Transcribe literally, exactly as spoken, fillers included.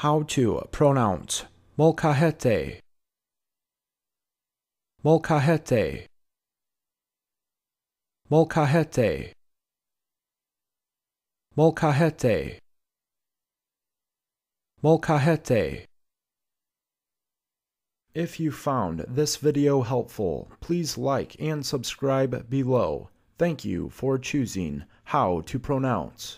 How to pronounce molcajete, molcajete, molcajete, molcajete, molcajete. If you found this video helpful, please like and subscribe below. Thank you for choosing How to Pronounce.